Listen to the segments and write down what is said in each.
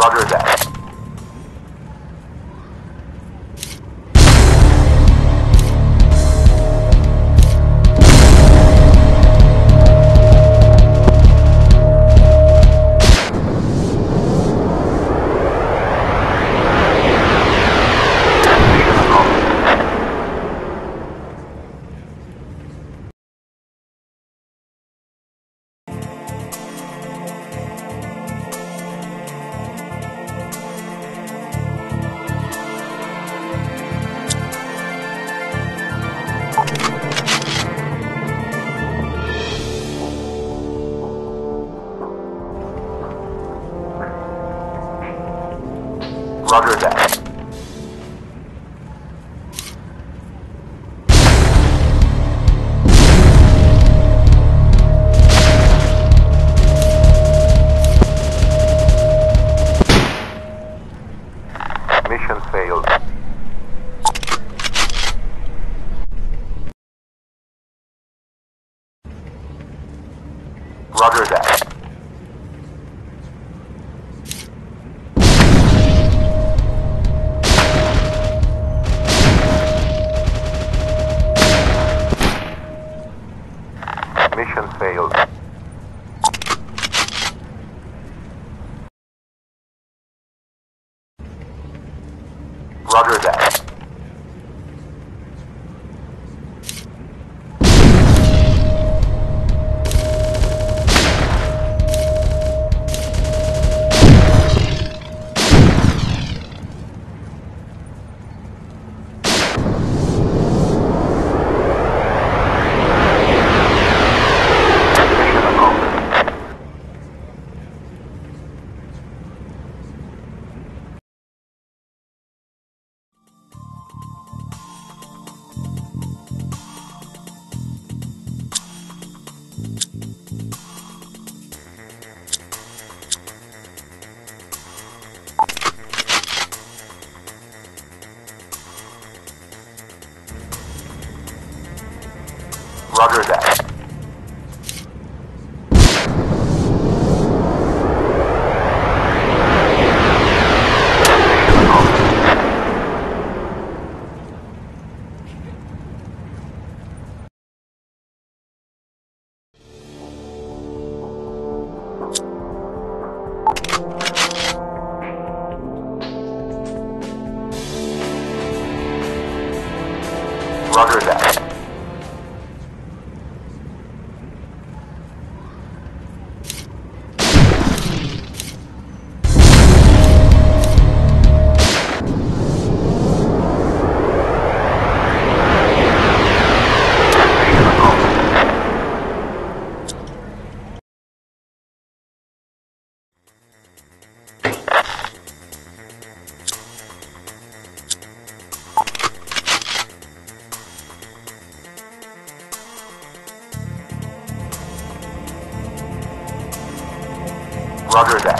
Roger that. Roger that. Mission failed. Roger that. Mission failed. Roger that. Roger that. Roger that. Roger that.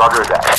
Roger that.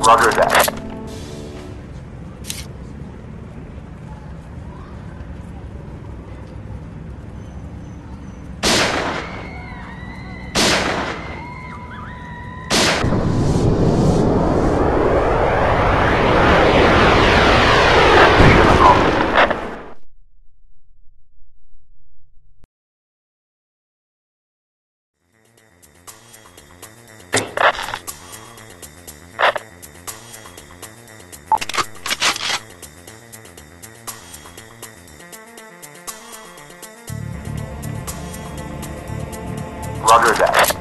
Roger that. Roger that. Roger that. Roger that.